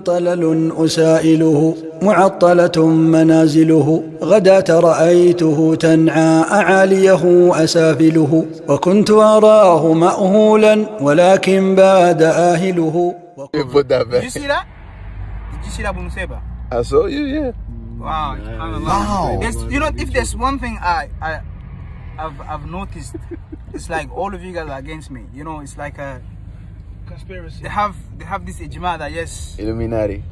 طلل أسائله معطلة منازله غداة رأيته تنعى أعاليه أسافله وكنت أراه مأهولا ولكن باد آهله. Did you see that? Did you see that, Bunuseba? I saw you, yeah. Wow, wow. You know, if there's one thing I've noticed, it's like all of you guys are against me. You know, it's like a conspiracy. They have this ijma that yes, Illuminati.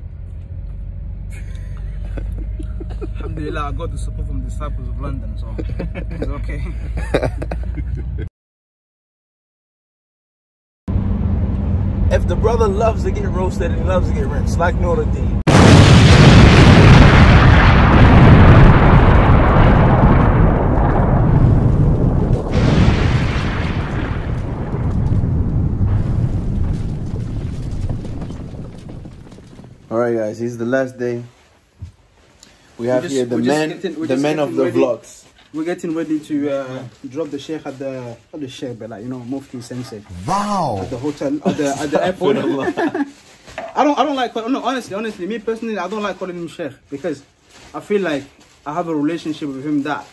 Alhamdulillah, I got the support from the disciples of London, so it's okay. If the brother loves to get roasted, he loves to get rinsed, like Nouridine. Alright guys, here's the last day. We have here the men of the vlogs. We're getting ready to drop the sheikh at the like, you know, Mufti Sensei. Wow. At the hotel, at the airport. I don't like calling, no, honestly, me personally, I don't like calling him sheikh because I feel like I have a relationship with him that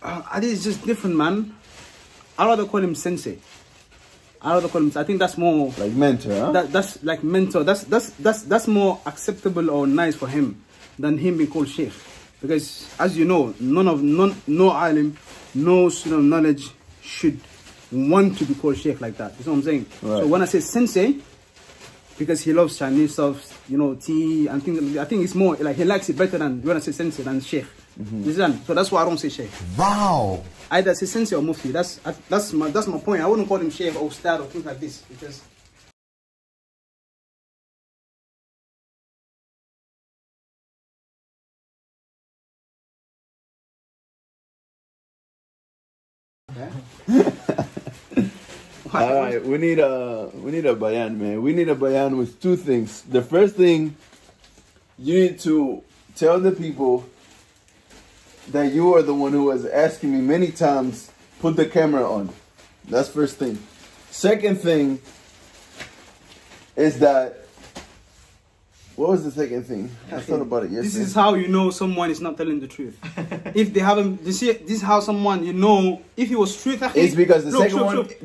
I think it's just different, man. I'd rather call him sensei. I don't call him. I think that's more like mentor. Huh? That's like mentor. That's more acceptable or nice for him than him being called sheikh, because as you know, no alim, no student of knowledge should want to be called sheikh like that. You know what I'm saying? Right. So when I say sensei, because he loves Chinese stuff, you know, tea and things. I think it's more like he likes it better than when I say sensei than sheikh. Mm-hmm. So that's why I don't say sheikh. Wow. Either say sensei or mufti. That's my point. I wouldn't call him sheikh or ustad or things like this because. All right, we need a bayan, man. We need a bayan with two things. The first thing, you need to tell the people that you are the one who was asking me many times, put the camera on. That's first thing. Second thing is that, what was the second thing? I thought about it yesterday. This is how you know someone is not telling the truth. If they haven't, this is how someone, you know, if it was true. It's because the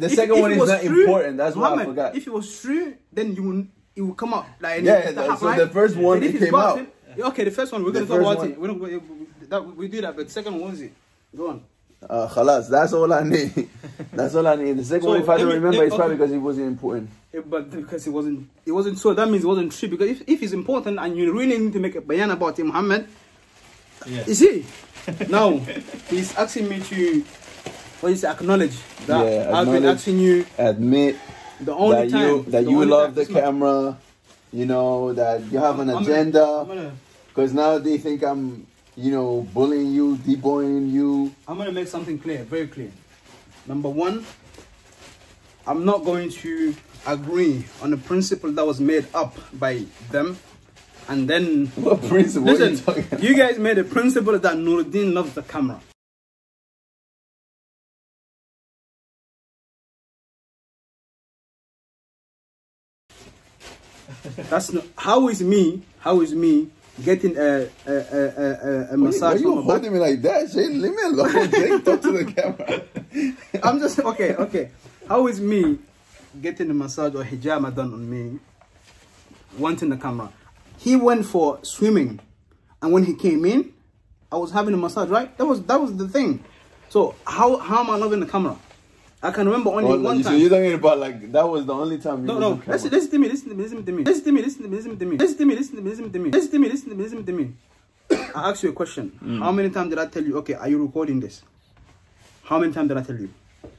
second one is not important. That's why I forgot. If it was true, then it will come out. Like, yeah, so the first one, it came out. Okay, the first one, we're going to talk about it. We're not, we do that, but the second one was it. Go on. Khalas, that's all I need. That's all I need. The second one, if I don't remember, it's probably because it wasn't important. But because it wasn't so, that means it wasn't true. Because if it's important and you really need to make a bayan about him, Muhammad, you see, now he's asking me to, what is it, acknowledge that I've been asking you. Admit the only time that you love the camera, you know, that you have an agenda. Because now they think I'm, you know, bullying you, deboying you. I'm going to make something clear, very clear. Number one, I'm not going to agree on a principle that was made up by them. And then... What principle? Listen, what are you talking about? You guys made a principle that Nouridine loves the camera. That's not... How is me... Getting a massage. Why you holding me like that, Shane? Leave me alone. Jane, talk to the camera. I'm just okay. How is me getting a massage or hijama done on me? Wanting the camera. He went for swimming, and when he came in, I was having a massage. Right? That was the thing. So how am I loving the camera? I can remember only one time. So you're talking about like that was the only time. No. Listen to me. I asked you a question. How many times did I tell you? Okay, are you recording this? How many times did I tell you?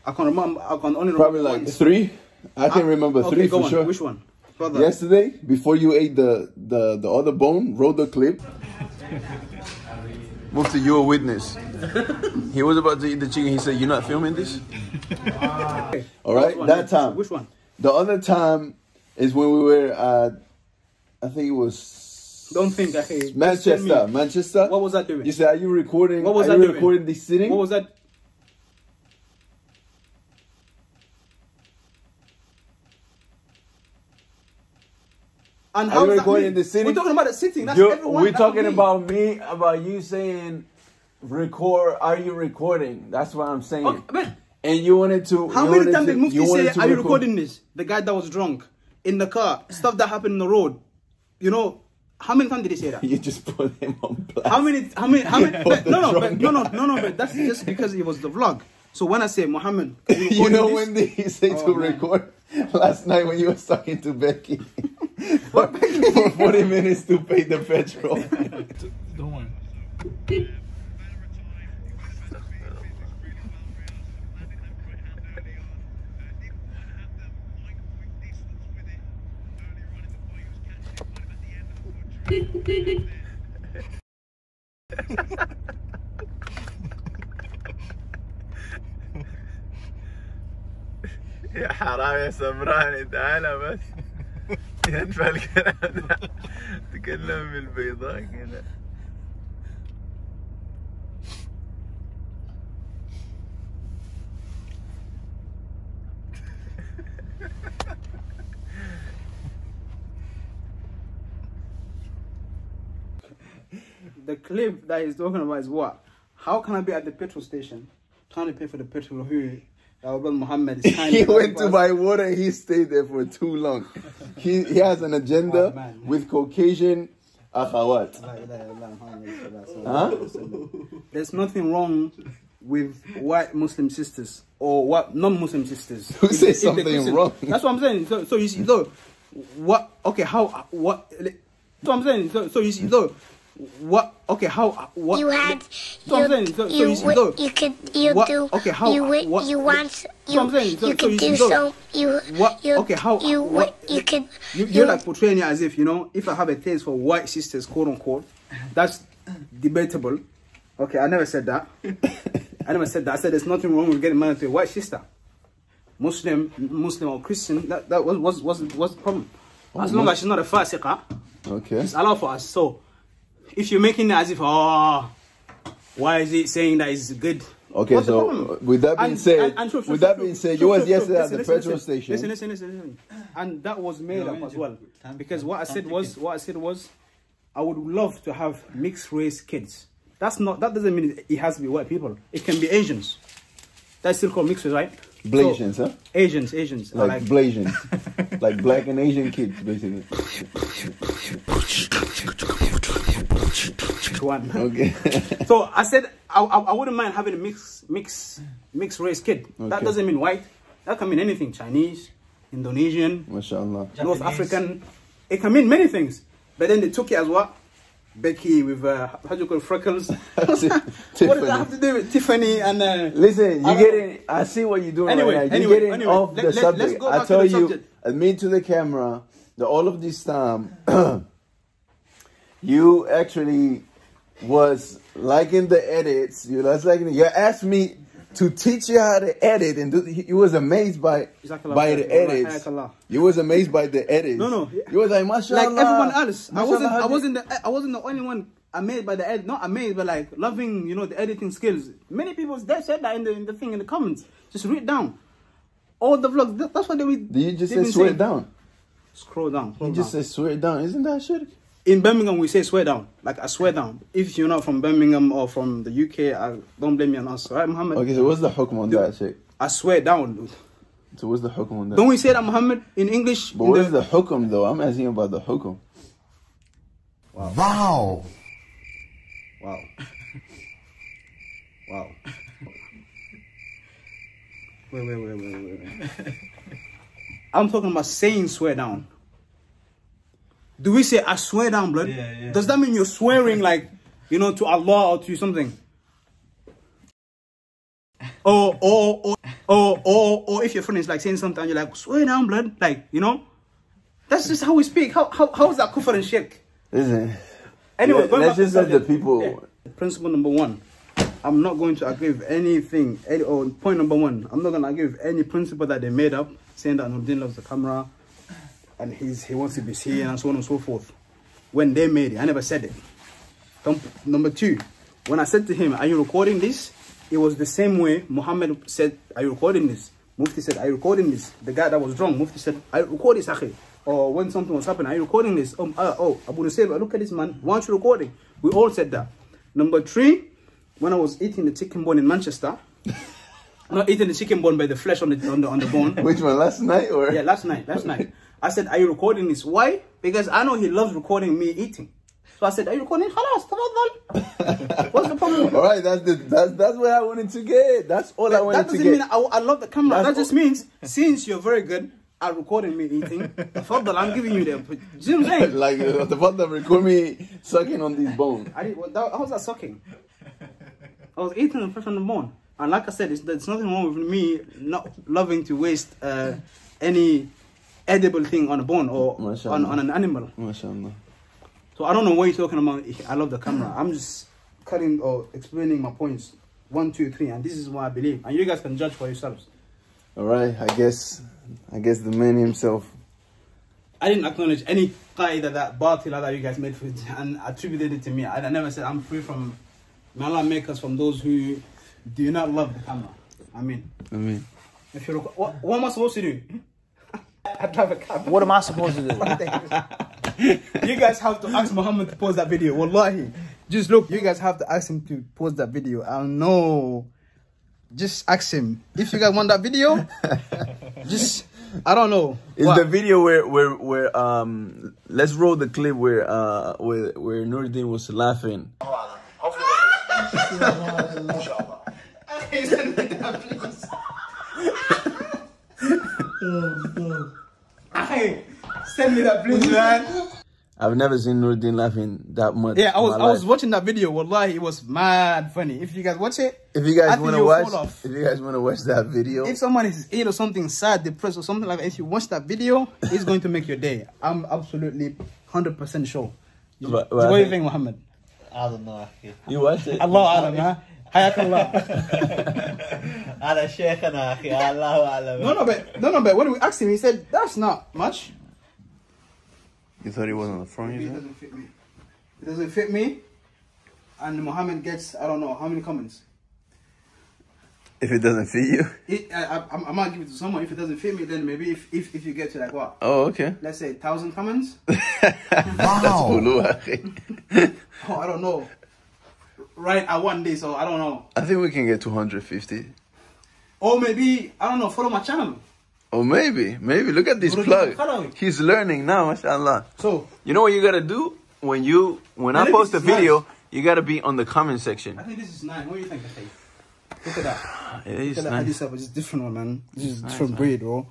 I can remember. I can only remember probably like once. Three. I can remember three for sure. Which one? Brother. Yesterday, before you ate the other bone, roll the clip. Mufti, you're a witness. He was about to eat the chicken. He said, "You're not filming this." All right, that time. Which one? The other time is when we were at, I think it was. Don't think. Okay. Manchester. What was that doing? You said, "Are you recording? What was that doing? Are you recording this sitting?" What was that? And how we're going in the city. We're talking about the sitting. That's everyone. We're talking about me, about you saying, record. Are you recording? That's what I'm saying. Okay, but and you wanted to. How many times did Mufti say, "Are you recording this?" The guy that was drunk in the car, stuff that happened in the road. You know, how many times did he say that? You just put him on blast. How many? But, no. But that's just because it was the vlog. So when I say Muhammad, you know when did he say to record? Last night when you were talking to Becky. For 40 minutes to pay the petrol. Don't worry. يا حرام يا سمراني تعالى بس ينفع الكلام ده تكلم بالبيضاء كده The clip that he's talking about is what? How can I be at the petrol station trying to pay for the petrol here? Our brother Muhammad is trying to went to buy water. He stayed there for too long. He has an agenda with Caucasian akhawat. Huh? There's nothing wrong with white Muslim sisters or what non-Muslim sisters. Who says something wrong? That's what I'm saying. So you see, though, what? Okay, how? What? That's what I'm saying. So you see, though. What? Okay, how? What? You had. You could. You do. Okay, how? What? You want. You could do so. You. What? Okay, how? You. What? You could. You're like portraying it as if, you know, if I have a taste for white sisters, quote unquote, that's debatable. Okay, I never said that. I never said that. I said there's nothing wrong with getting married to a white sister, Muslim or Christian. That was the problem. As long as she's not a fasiqa, okay, it's allowed for us. So. If you're making it as if, oh, why is it saying that it's good? Okay, what's so with that being said, with that being said, you was yesterday at the petrol station. Listen. And that was made up as well. Because what I said was, I would love to have mixed race kids. That doesn't mean it has to be white people. It can be Asians. That's still called mixed race, right? Blasians, so, huh? Asians. Like Blasians. Like black and Asian kids, basically. One. Okay. So I said I wouldn't mind having a mixed race kid. Okay. That doesn't mean white. That can mean anything. Chinese, Indonesian, mashallah, North African. It can mean many things. But then they took it as what? Becky with how do you call freckles? What does that have to do with Tiffany? And listen, you getting? I see what you're doing anyway, right now. You're getting off the subject. I tell you, admit to the camera that all of this time, you actually was liking the edits. You asked me to teach you how to edit, and you was amazed by the edits. You was amazed by the edits. No. You was like, mashallah. Like everyone else, I wasn't the only one amazed by the edit. Not amazed, but like loving, you know, the editing skills. Many people said that in the thing in the comments. Just read down all the vlogs. That's what they did. You just say swear down. Scroll down. You just say swear down. Isn't that shit? In Birmingham, we say swear down. Like, I swear down. If you're not from Birmingham or from the UK, don't blame me on us. Right, Muhammad? Okay, so what's the hukum on that shit? I swear down, dude. So what's the hukum on that? Don't we say that, Muhammad, in English? But what is the hukum, though? I'm asking about the hukum. Wow. Wow. Wait. I'm talking about saying swear down. Do we say, I swear down, blood? Yeah. Does that mean you're swearing, like, you know, to Allah or to something? Or if your friend is, like, saying something, you're like, swear down, blood. Like, you know? That's just how we speak. How is that kufr and shirk? Isn't it? Anyway, let's just let the people... Yeah. Principle number one. I'm not going to agree with anything. Point number one. I'm not going to agree with any principle that they made up, saying that Nouridine loves the camera. And he wants to be seen and so on and so forth. When they made it, I never said it. Number two, when I said to him, are you recording this? It was the same way Muhammad said, are you recording this? Mufti said, are you recording this? The guy that was drunk, Mufti said, I record this, akhi. or when something was happening, are you recording this? Oh, Abu Nusayba, look at this man, why aren't you recording? We all said that. Number three, when I was eating the chicken bone in Manchester, not eating the chicken bone by the flesh on the bone. Which one, last night or? Yeah, last night. I said, are you recording this? Why? Because I know he loves recording me eating. So I said, are you recording? Khalas, what's the problem? All right, that's what I wanted to get. That's all I wanted to get. That doesn't mean I love the camera. That just means, since you're very good at recording me eating, I'm giving you the... You know what I'm saying? Like, record me sucking on these bones. How was that sucking? I was eating the flesh on the bone. And like I said, there's nothing wrong with me not loving to waste any edible thing on a bone or on an animal. Mashallah. So I don't know what you're talking about. I love the camera. I'm just cutting or explaining my points. 1, 2, 3, and this is what I believe. And you guys can judge for yourselves. All right, I guess the man himself. I didn't acknowledge any qaida that batila that you guys made for it and attributed it to me. I never said I'm free from. May Allah make us from those who do not love the camera. I mean. If you look, what am I supposed to do? I drive a cab. What am I supposed to do? You guys have to ask Muhammad to post that video. Wallahi. Just look, you guys have to ask him to post that video. I don't know. Just ask him. If you guys want that video, just, I don't know. It's the video where let's roll the clip where Nouridine was laughing. Send me that, please, man. I've never seen Nouridine laughing that much. Yeah, I was watching that video. Wallahi, it was mad funny. If you guys watch it, if you guys want to watch that video, if someone is ill or something sad, depressed or something like that, if you watch that video, it's going to make your day. I'm absolutely 100% sure. What do you think, Muhammad? I don't know. You watched it? Allah alam, huh? Hayakallah. Ala Sheikh ana akhi, Allah alam. No, but when we asked him, he said that's not much. You thought he wasn't on the front, you said? It doesn't fit me. It doesn't fit me. And Muhammad gets, I don't know, how many comments? If it doesn't fit you? I might give it to someone. If it doesn't fit me, then maybe if you get to like what? Oh, okay. Let's say 1,000 comments? Wow. Oh, I don't know. Right, I want this, so I don't know. I think we can get 250. Or maybe, I don't know, follow my channel. Or maybe look at this plug. He's learning now, mashallah. So you know what you gotta do when I post a video, you gotta be on the comment section. I think this is nice. What do you think, Atif? Look at that. It is nice. It's a different one, man. This is a different breed, bro.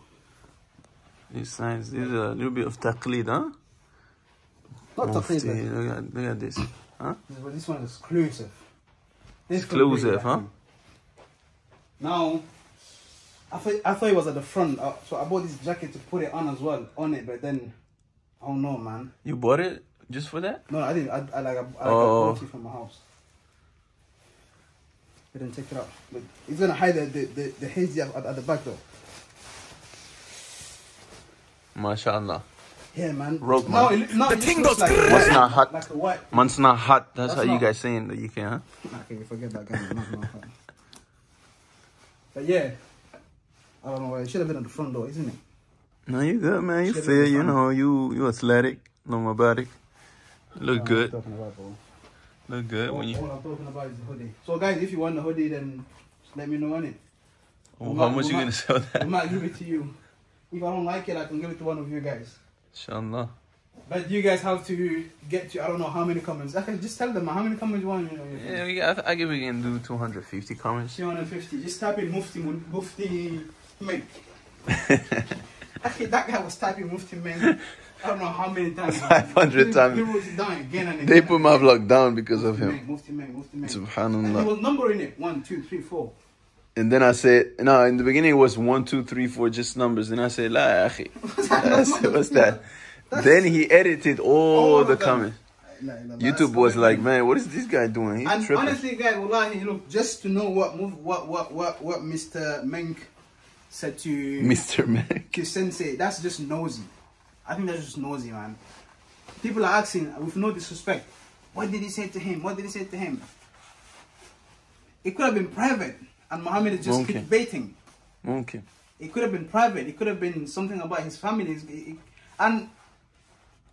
It's nice. There's a little bit of taqlid, huh? Not taqlid, man. Look at this, huh? But this one is exclusive. Exclusive, huh? Now. I thought it was at the front, so I bought this jacket to put it on as well, but then, I don't know, man. You bought it just for that? No, I didn't. I got it from my house. I didn't take it out. But it's going to hide the hazy at the back, though. MashaAllah. Yeah, man. Rope, man. No, the thing goes like, man's not hot. Like a white. Man's not hot. That's how you guys say in the UK, huh? Okay, forget that guy. But yeah. I don't know, it should have been at the front door, isn't it? No, you good, man. You fit, you know, you athletic, nomadic. Look good. Look good. All I'm talking about is the hoodie. So guys, if you want the hoodie, then just let me know on it. How much you going to sell that? I might give it to you. If I don't like it, I can give it to one of you guys. Inshallah. But you guys have to get to, I don't know, how many comments. I can just tell them how many comments you want. Yeah, I give we can do 250 comments. 250. Just type in Mufti. Mate. Actually, that guy was typing Mufti man. I don't know how many times. 500 times. He wrote it down again and again. They put my vlog down because of him. Mufti man. Subhanallah. He was numbering it. 1, 2, 3, 4. And then I said, no, in the beginning it was 1, 2, 3, 4, just numbers. Then I said, la, akhi. What's that? Then he edited all the comments. YouTube was like, man, what is this guy doing? He's tripping. Honestly, guy, wallahi, look, just to know what Mr. Menk said to Mr. Mac Sensei, that's just nosy. I think that's just nosy, man. People are asking with no disrespect, what did he say to him? What did he say to him? It could have been private, and Muhammad is just clickbaiting. It could have been private. It could have been something about his family. And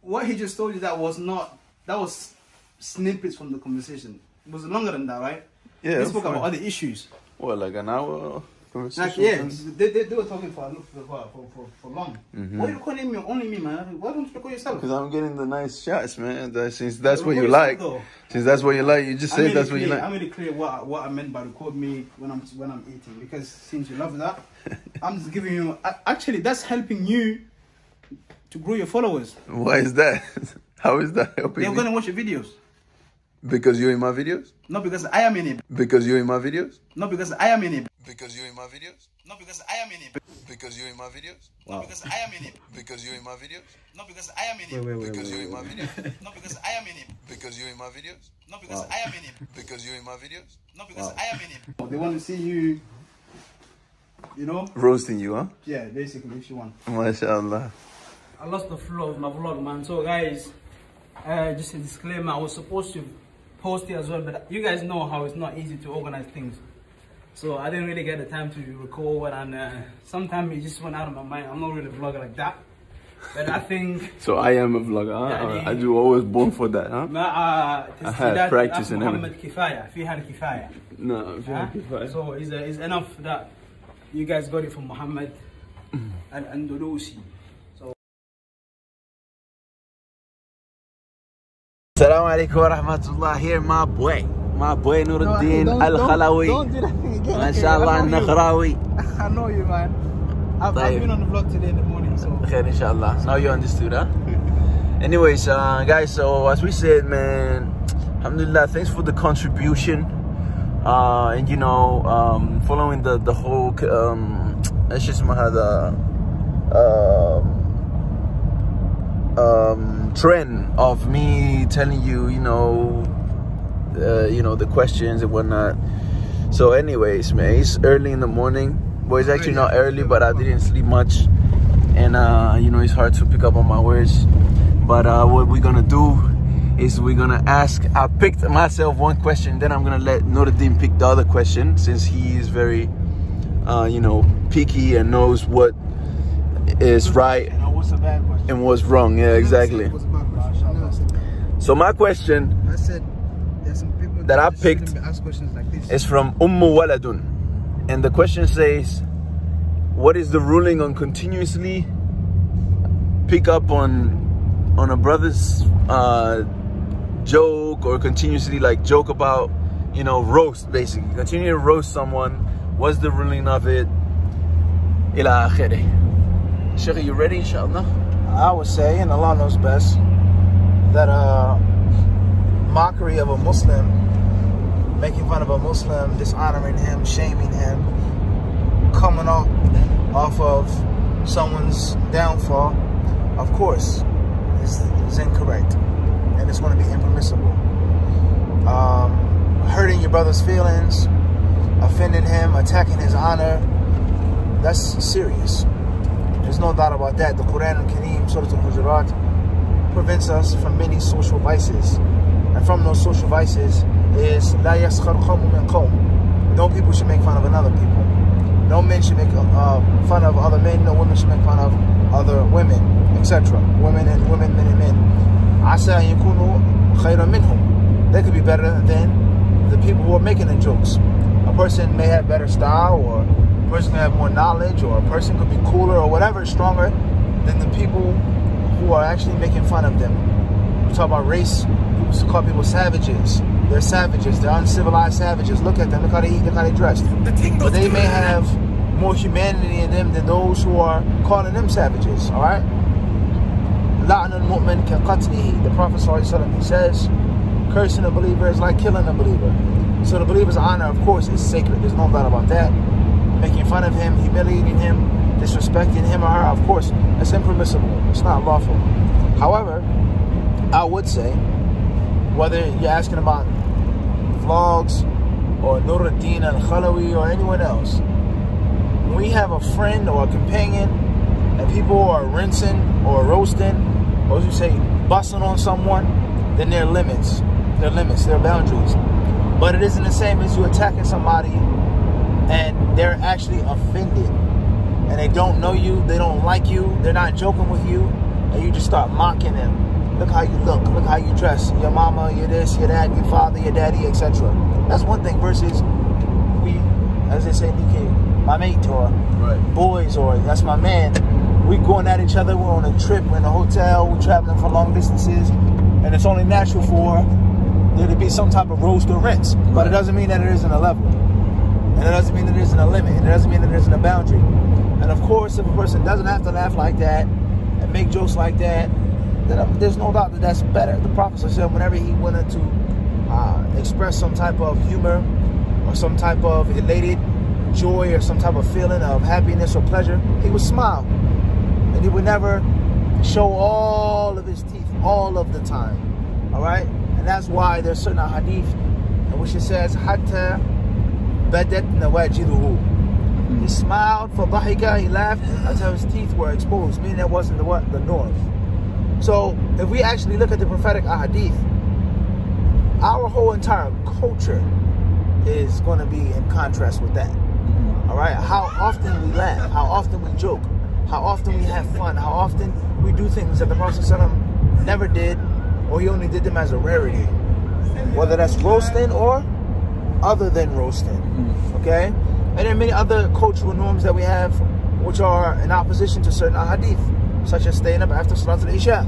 what he just told you, that was snippets from the conversation. It was longer than that, right? Yeah. They spoke about other issues. What, like an hour conversation? Like, yeah, they were talking for long. Mm-hmm. Why are you calling me only me, man? Why don't you call yourself? Because I'm getting the nice shots, man. Since that's what you like, since that's what you like, you just say that's what you like. I made it clear what I meant by record me when I'm eating, because since you love that, I'm just giving you. Actually, that's helping you to grow your followers. Why is that? How is that helping? They're gonna watch your videos. Because you're in my videos? No, because I am in it. Because you're in my videos? No, because I am in it. Because you're in my videos? No, because I am in it. Because you're in my videos? Wow. No, because I am in it. Because you're in my videos? No, because I am in it. Because you're in my videos? No, because I am in it. Because you're in my videos? No, because I am in it. Because you're in my videos? No, because I am in it. They want to see you, you know? Roasting you, huh? Yeah, basically, if you want. MashaAllah. I lost the flow of my vlog, man. So, guys, just a disclaimer, I was supposed to post it as well, but you guys know how it's not easy to organize things, so I didn't really get the time to record, and sometimes it just went out of my mind. I'm not really a vlogger like that, but I think so. I am a vlogger, huh? I do always born for that, huh? I had practice and everything. Kifaya. No, kifaya. So it's enough that you guys got it from Muhammad Al Andalusi. Assalamu alaikum wa rahmatullah. Here my boy Nouridine Al Khalawi. Don't do that again. Mashallah, Al Nakhrawi. I know you, man. I've been on the vlog today in the morning, so. Okay, inshallah. Now you understood, huh? Anyways, guys, so as we said, man, alhamdulillah, thanks for the contribution. And you know, following the whole, it's just my trend of me telling you, you know the questions and whatnot. So anyways, man, it's early in the morning. Well, it's actually not early, but I didn't sleep much, and you know, it's hard to pick up on my words. But what we're gonna do is we're gonna ask. I picked myself one question, then I'm gonna let Nouridine pick the other question, since he is very, you know, picky and knows what is right and what's wrong. Yeah, exactly. So my question that I picked is from Ummu Waladun, and the question says, what is the ruling on continuously pick up on a brother's joke, or continuously like joke about, you know, roast, basically continue to roast someone? What's the ruling of it? Ila akhirih. Sheikh, are you ready, inshallah? I would say, and Allah knows best, that mockery of a Muslim, making fun of a Muslim, dishonoring him, shaming him, coming off of someone's downfall, of course, is incorrect, and it's going to be impermissible. Hurting your brother's feelings, offending him, attacking his honor, that's serious. There's no doubt about that. The Quran al-Kareem, Surah al-Hujurat, prevents us from many social vices. And from those social vices is, لَا يَسْخَرْ قَوْمٌ مِنْ قَوْمٍ. No people should make fun of another people. No men should make fun of other men. No women should make fun of other women, etc. Women and women, men and men. عَسَىٰ يَكُونُوا خَيْرًا مِنْهُمْ. They could be better than the people who are making the jokes. A person may have better style, or a person could have more knowledge, or a person could be cooler, or whatever, stronger than the people who are actually making fun of them. We talk about race. We used to call people savages. They're savages. They're uncivilized savages. Look at them. Look how they eat. Look how they dress. But they may have more humanity in them than those who are calling them savages. All right. The Prophet ﷺ, he says, cursing a believer is like killing a believer. So the believer's honor, of course, is sacred. There's no doubt about that. Making fun of him, humiliating him, disrespecting him or her, of course, it's impermissible. It's not lawful. However, I would say, whether you're asking about vlogs or Nouridine Al Khalawi or anyone else, when we have a friend or a companion and people are rinsing or roasting, or as you say, busting on someone, then there are limits. There are limits, there are boundaries. But it isn't the same as you attacking somebody and they're actually offended, and they don't know you, they don't like you, they're not joking with you, and you just start mocking him. Look how you look, look how you dress, your mama, your this, your that, your father, your daddy, etc. That's one thing versus we, as they say, my mate or boys or that's my man. We going at each other, we're on a trip, we're in a hotel, we're traveling for long distances, and it's only natural for there to be some type of roast or rinse. Right. But it doesn't mean that there isn't a level. And it doesn't mean that there isn't a limit. And it doesn't mean that there isn't a boundary. And of course, if a person doesn't have to laugh like that and make jokes like that, then there's no doubt that that's better. The Prophet said whenever he wanted to express some type of humor or some type of elated joy or some type of feeling of happiness or pleasure, he would smile. And he would never show all of his teeth all of the time. Alright? And that's why there's certain hadith in which it says, Hatta badat nawajiduhu. He smiled, fadahika, he laughed until his teeth were exposed, meaning that wasn't the north. So if we actually look at the prophetic ahadith, our whole entire culture is going to be in contrast with that. Alright? How often we laugh, how often we joke, how often we have fun, how often we do things that the Prophet ﷺ never did, or he only did them as a rarity. Whether that's roasting or other than roasting. Okay? And there are many other cultural norms that we have which are in opposition to certain ahadith, such as staying up after Salat al-Isha.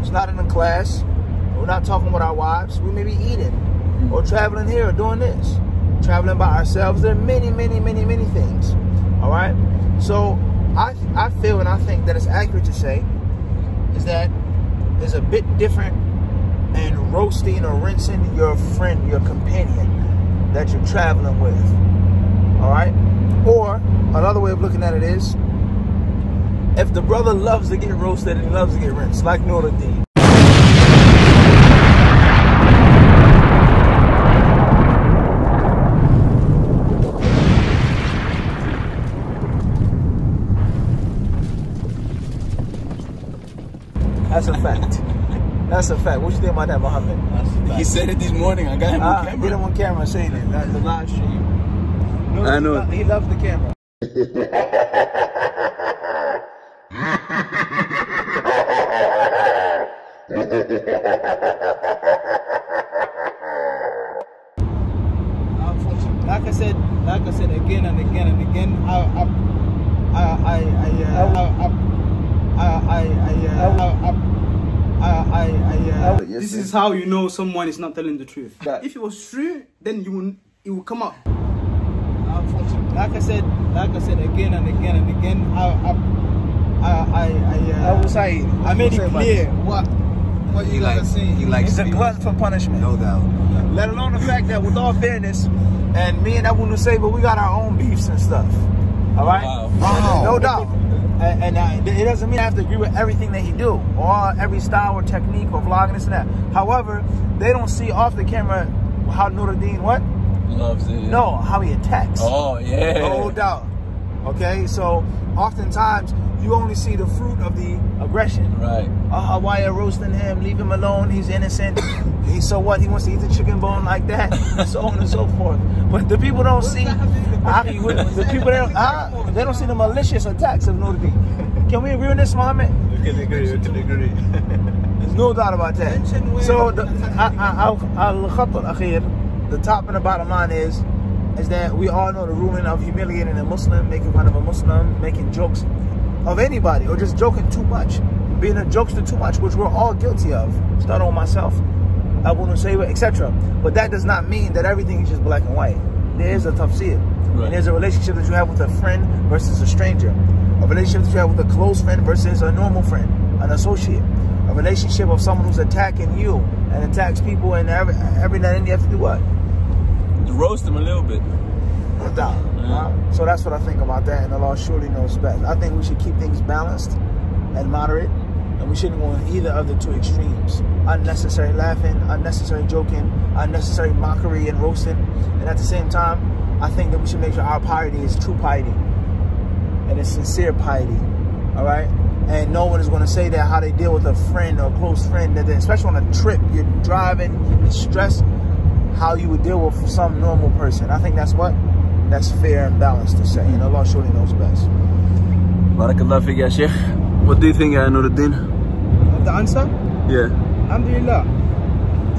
It's not in the class. We're not talking with our wives. We may be eating or traveling here or doing this. Traveling by ourselves. There are many, many, many, many things. Alright? So I feel and I think that it's accurate to say is that it's a bit different in roasting or rinsing your friend, your companion that you're traveling with, all right? Or another way of looking at it is if the brother loves to get roasted and he loves to get rinsed, like Nouridine. That's a fact. That's a fact. What you think about that, Muhammad? He said it this morning. I got him on camera. Get him on camera saying it. That's the live stream. No, I know. He loves the camera. Like I said again and again and again. This is how you know someone is not telling the truth. That. If it was true, then it will come out. Like I said again and again and again. I made it clear what you like. He likes a glutton for punishment, no doubt. Let alone the fact that, with all fairness, and me and Abu Nusayba, we got our own beefs and stuff. All right, no doubt. And it doesn't mean I have to agree with everything that he do, or every style or technique or vlogging this and that. However, they don't see off the camera how Nouridine what? Loves it. No, how he attacks. Oh, yeah. No doubt. Okay, so oftentimes you only see the fruit of the aggression. Right. Why you're roasting him, leave him alone, he's innocent. So what, he wants to eat the chicken bone like that, so on and so forth. But the people don't see, they don't see the malicious attacks of Nouridine. Can we agree on this, Muhammad? We can agree. There's no doubt about that. So the top and the bottom line is that we all know the ruling of humiliating a Muslim, making fun of a Muslim, making jokes of anybody, or just joking too much, being a jokester too much, which we're all guilty of. Start on myself. I wouldn't say it, etc. But that does not mean that everything is just black and white. There is a tafsir. Right. And there's a relationship that you have with a friend versus a stranger. A relationship that you have with a close friend versus a normal friend, an associate. A relationship of someone who's attacking you and attacks people, and every now and then you have to do what? You roast them a little bit. No doubt. Yeah. So that's what I think about that, and Allah surely knows best. I think we should keep things balanced and moderate. And we shouldn't go on either of the two extremes. Unnecessary laughing, unnecessary joking, unnecessary mockery and roasting. And at the same time, I think that we should make sure our piety is true piety. And it's sincere piety. Alright? And no one is going to say that how they deal with a friend or a close friend, that especially on a trip, you're driving, it's stressed, how you would deal with some normal person. I think that's what? That's fair and balanced to say. And Allah surely knows best. Barakallah fiqh, Sheikh. What do you think, Nouridine? Of the answer? Yeah. Alhamdulillah.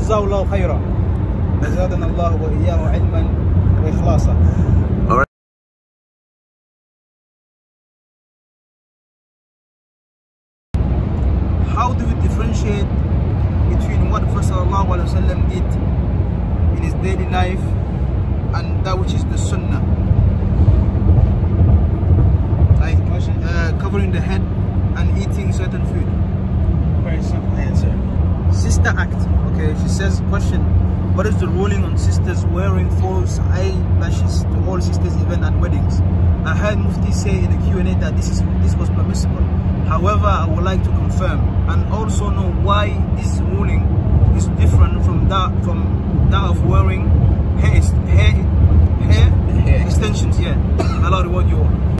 Jazakallahu khayran. Jazadana Allah wa iyyahu ilman wa ikhlasa. How do we differentiate between what Prophet ﷺ did in his daily life and that which is the Sunnah? Like covering the head and eating certain food. Very simple answer. Sister act. Okay, she says, question, what is the ruling on sisters wearing false eyelashes to all sisters even at weddings? I heard Mufti say in the Q&A that this was permissible. However, I would like to confirm and also know why this ruling is different from that of wearing hair extensions. Yeah, I love the word you want.